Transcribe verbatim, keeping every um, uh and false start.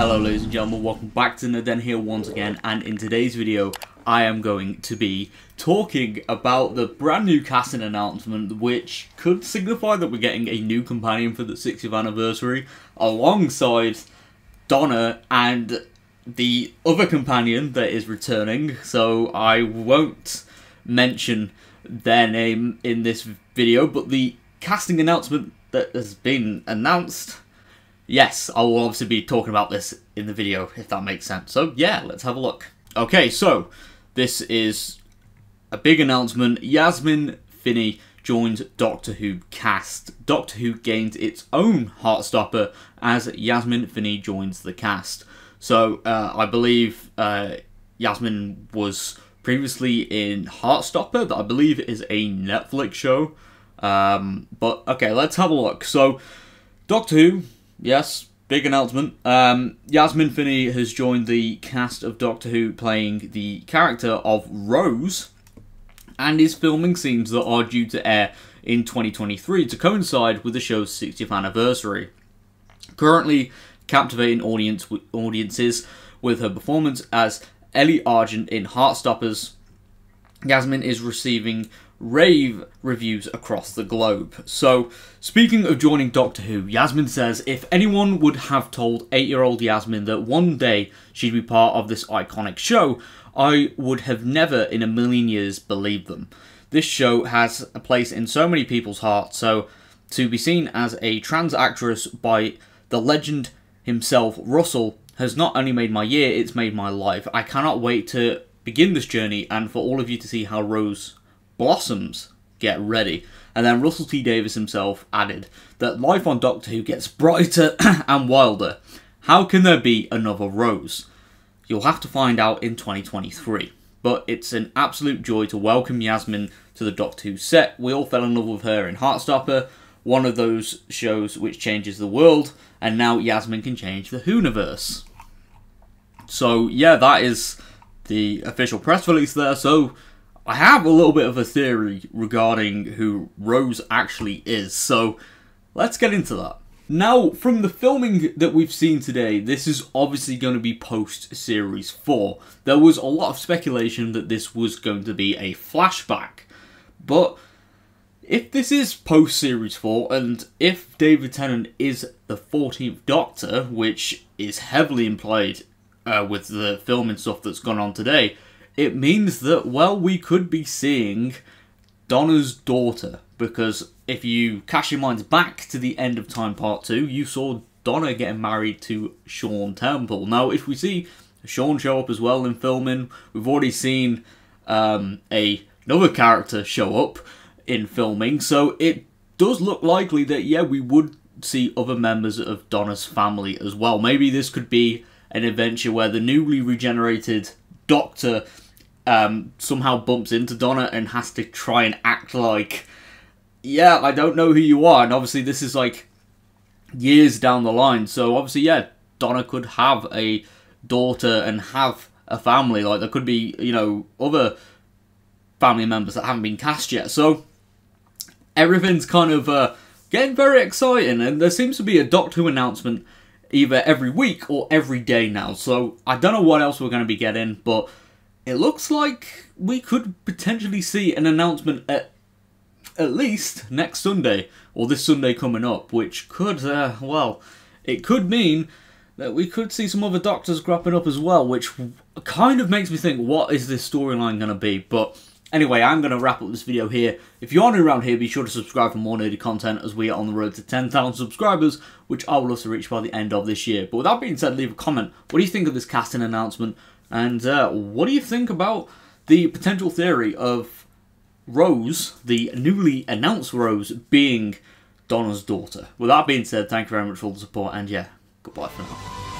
Hello ladies and gentlemen, welcome back to Nerd Den here once again, and in today's video I am going to be talking about the brand new casting announcement, which could signify that we're getting a new companion for the sixtieth anniversary alongside Donna and the other companion that is returning, so I won't mention their name in this video, but the casting announcement that has been announced. Yes, I will obviously be talking about this in the video, if that makes sense. So yeah, let's have a look. Okay, so this is a big announcement. Yasmin Finney joins Doctor Who cast. Doctor Who gains its own Heartstopper as Yasmin Finney joins the cast. So uh, I believe uh, Yasmin was previously in Heartstopper, that I believe is a Netflix show. Um, but okay, let's have a look. So Doctor Who. Yes, big announcement. Um, Yasmin Finney has joined the cast of Doctor Who, playing the character of Rose, and is filming scenes that are due to air in twenty twenty-three to coincide with the show's sixtieth anniversary. Currently captivating audience w audiences with her performance as Ellie Argent in Heartstoppers, Yasmin is receiving rave reviews across the globe. So, speaking of joining Doctor Who, Yasmin says, if anyone would have told eight-year-old Yasmin that one day she'd be part of this iconic show, I would have never in a million years believed them. This show has a place in so many people's hearts, so to be seen as a trans actress by the legend himself, Russell, has not only made my year, it's made my life. I cannot wait to begin this journey and for all of you to see how Rose blossoms. Get ready. And then Russell T. Davis himself added that life on Doctor Who gets brighter and wilder. How can there be another Rose? You'll have to find out in twenty twenty-three. But it's an absolute joy to welcome Yasmin to the Doctor Who set. We all fell in love with her in Heartstopper, one of those shows which changes the world, and now Yasmin can change the Whooniverse. So yeah, that is the official press release there. So I have a little bit of a theory regarding who Rose actually is, so let's get into that. Now, from the filming that we've seen today, this is obviously going to be post-series four. There was a lot of speculation that this was going to be a flashback, but if this is post-series four, and if David Tennant is the fourteenth Doctor, which is heavily implied uh, with the film and stuff that's gone on today, it means that, well, we could be seeing Donna's daughter, because if you cast your minds back to the end of Time Part two, you saw Donna getting married to Sean Temple. Now, if we see Sean show up as well in filming, we've already seen um, a, another character show up in filming, so it does look likely that, yeah, we would see other members of Donna's family as well. Maybe this could be an adventure where the newly regenerated Doctor um, somehow bumps into Donna and has to try and act like, yeah, I don't know who you are. And obviously this is like years down the line. So obviously, yeah, Donna could have a daughter and have a family. Like there could be, you know, other family members that haven't been cast yet. So everything's kind of uh, getting very exciting. And there seems to be a Doctor Who announcement either every week or every day now. So I don't know what else we're going to be getting, but it looks like we could potentially see an announcement at, at least next Sunday, or this Sunday coming up, which could, uh, well, it could mean that we could see some other Doctors cropping up as well, which kind of makes me think, what is this storyline going to be? But anyway, I'm going to wrap up this video here. If you are new around here, be sure to subscribe for more nerdy content as we are on the road to ten thousand subscribers, which I would love to reach by the end of this year. But with that being said, leave a comment. What do you think of this casting announcement? And uh, what do you think about the potential theory of Rose, the newly announced Rose, being Donna's daughter? With that being said, thank you very much for all the support, and yeah, goodbye for now.